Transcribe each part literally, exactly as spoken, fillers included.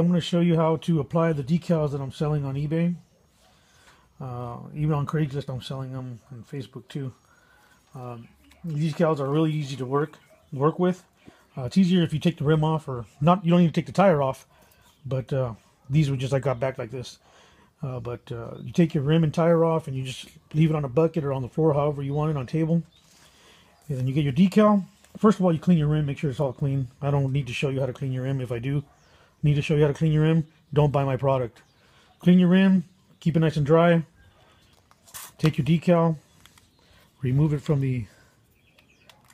I'm going to show you how to apply the decals that I'm selling on eBay. Uh, even on Craigslist I'm selling them, on Facebook too. Um, these decals are really easy to work work with. Uh, it's easier if you take the rim off, or not. You don't need to take the tire off, but uh, these were just I got back like this. Uh, but uh, you take your rim and tire off and you just leave it on a bucket or on the floor, however you want it, on table. And then you get your decal. First of all, you clean your rim, make sure it's all clean. I don't need to show you how to clean your rim. If I do need to show you how to clean your rim, don't buy my product. Clean your rim, keep it nice and dry. Take your decal, remove it from the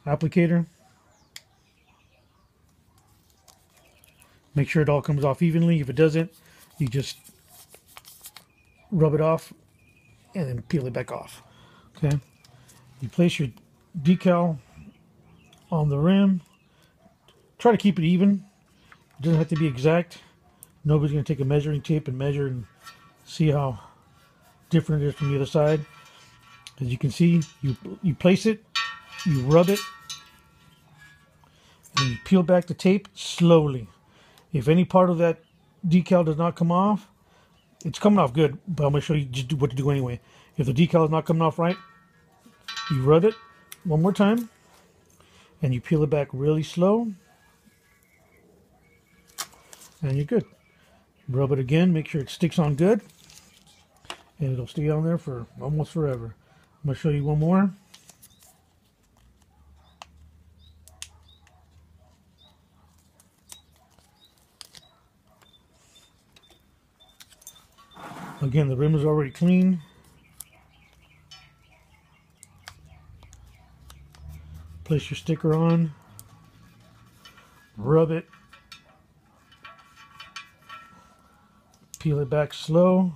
applicator. Make sure it all comes off evenly. If it doesn't, you just rub it off and then peel it back off. Okay, you place your decal on the rim. Try to keep it even. It doesn't have to be exact. Nobody's going to take a measuring tape and measure and see how different it is from the other side. As you can see, you, you place it, you rub it, and you peel back the tape slowly. If any part of that decal does not come off, it's coming off good, but I'm going to show you just what to do anyway. If the decal is not coming off right, you rub it one more time, and you peel it back really slow. And you're good. Rub it again, make sure it sticks on good, and it'll stay on there for almost forever. I'm going to show you one more. Again, the rim is already clean. Place your sticker on, rub it, peel it back slow,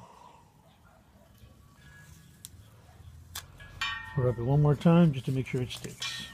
rub it one more time just to make sure it sticks.